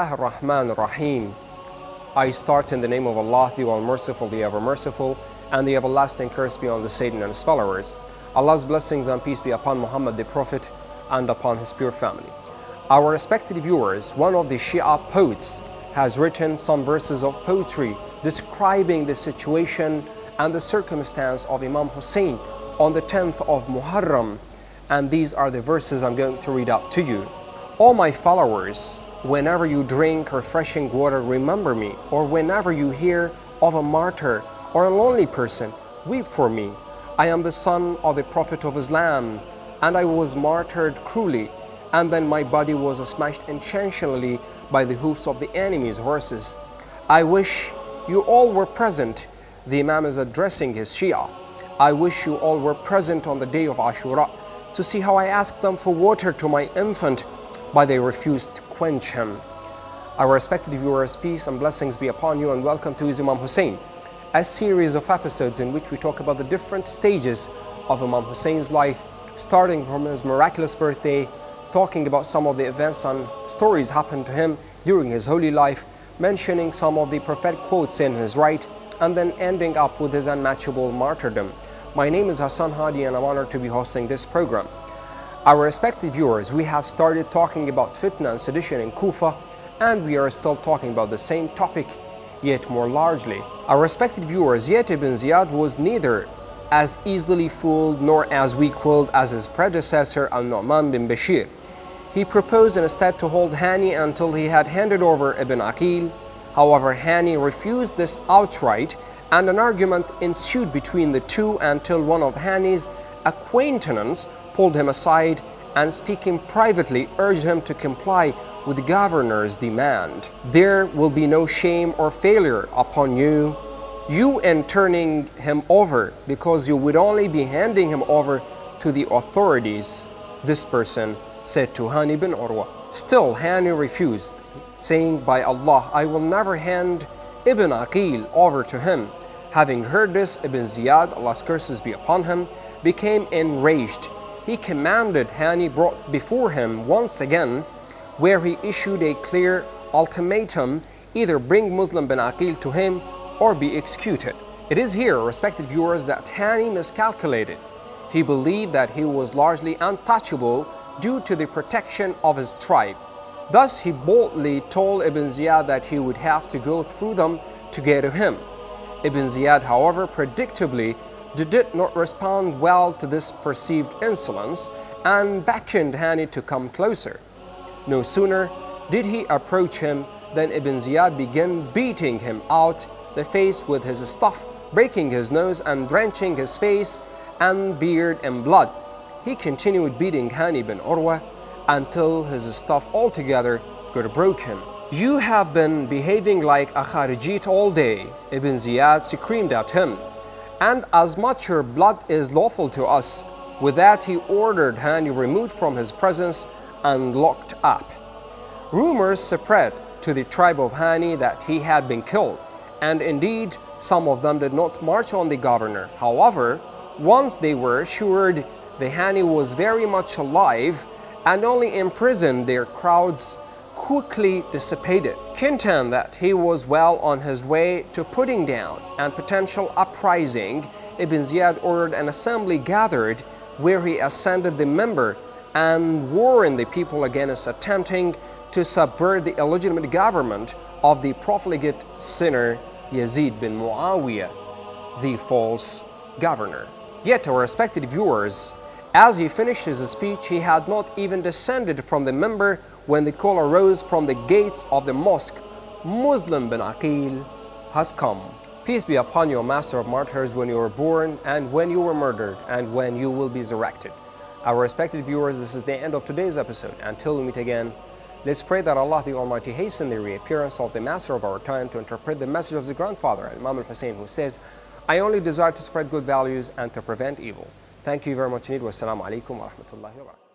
Bismillah ar-Rahman ar-Rahim. I start in the name of Allah, the All-Merciful, the Ever-Merciful, and the everlasting curse be on the Satan and his followers. Allah's blessings and peace be upon Muhammad the Prophet and upon his pure family. Our respected viewers, one of the Shia poets has written some verses of poetry describing the situation and the circumstance of Imam Hussein on the 10th of Muharram, and these are the verses I'm going to read out to you. All my followers, whenever you drink refreshing water, remember me, or whenever you hear of a martyr or a lonely person, weep for me. I am the son of the Prophet of Islam, and I was martyred cruelly, and then my body was smashed intentionally by the hoofs of the enemy's horses. I wish you all were present. The Imam is addressing his Shia. I wish you all were present on the day of Ashura to see how I asked them for water to my infant, but they refused to quench him. Our respected viewers, peace and blessings be upon you, and welcome to Imam Hussein, a series of episodes in which we talk about the different stages of Imam Hussein's life, starting from his miraculous birthday, talking about some of the events and stories happened to him during his holy life, mentioning some of the prophetic quotes in his right, and then ending up with his unmatchable martyrdom. My name is Hassan Hadi, and I'm honored to be hosting this program. Our respected viewers, we have started talking about fitna and sedition in Kufa, and we are still talking about the same topic, yet more largely. Our respected viewers, Yazid ibn Ziyad was neither as easily fooled nor as weak-willed as his predecessor Al-Nu'man bin Bashir. He proposed instead to hold Hani until he had handed over Ibn Aqil. However, Hani refused this outright, and an argument ensued between the two until one of Hani's acquaintance pulled him aside and, speaking privately, urged him to comply with the governor's demand. There will be no shame or failure upon you, in turning him over, because you would only be handing him over to the authorities. This person said to Hani ibn Urwa. Still, Hani refused, saying, by Allah, I will never hand Ibn Aqil over to him. Having heard this, Ibn Ziyad, Allah's curses be upon him, became enraged. He commanded Hani brought before him once again, where he issued a clear ultimatum, either bring Muslim bin Aqil to him or be executed. It is here, respected viewers, that Hani miscalculated. He believed that he was largely untouchable due to the protection of his tribe. Thus, he boldly told Ibn Ziyad that he would have to go through them to get to him. Ibn Ziyad, however, predictably did not respond well to this perceived insolence and beckoned Hani to come closer. No sooner did he approach him than Ibn Ziyad began beating him out the face with his staff, breaking his nose and drenching his face and beard in blood. He continued beating Hani ibn Urwa until his staff altogether got broken. You have been behaving like a Kharijite all day, Ibn Ziyad screamed at him, and as much your blood is lawful to us. With that, he ordered Hani removed from his presence and locked up. Rumors spread to the tribe of Hani that he had been killed, and indeed, some of them did not march on the governor. However, once they were assured that Hani was very much alive and only imprisoned, their crowds quickly dissipated. Content that he was well on his way to putting down and potential uprising, Ibn Ziyad ordered an assembly gathered, where he ascended the member and warned the people against attempting to subvert the illegitimate government of the profligate sinner Yazid bin Muawiyah, the false governor. Yet, our respected viewers, as he finished his speech, he had not even descended from the minbar when the call arose from the gates of the mosque, Muslim bin Aqil has come. Peace be upon you, master of martyrs, when you were born and when you were murdered and when you will be resurrected. Our respected viewers, this is the end of today's episode. Until we meet again, let's pray that Allah the Almighty hasten the reappearance of the master of our time to interpret the message of the grandfather, Imam al-Hussein, who says, I only desire to spread good values and to prevent evil. Thank you very much indeed. Wassalamu alaikum wa rahmatullahi wa barakatuh.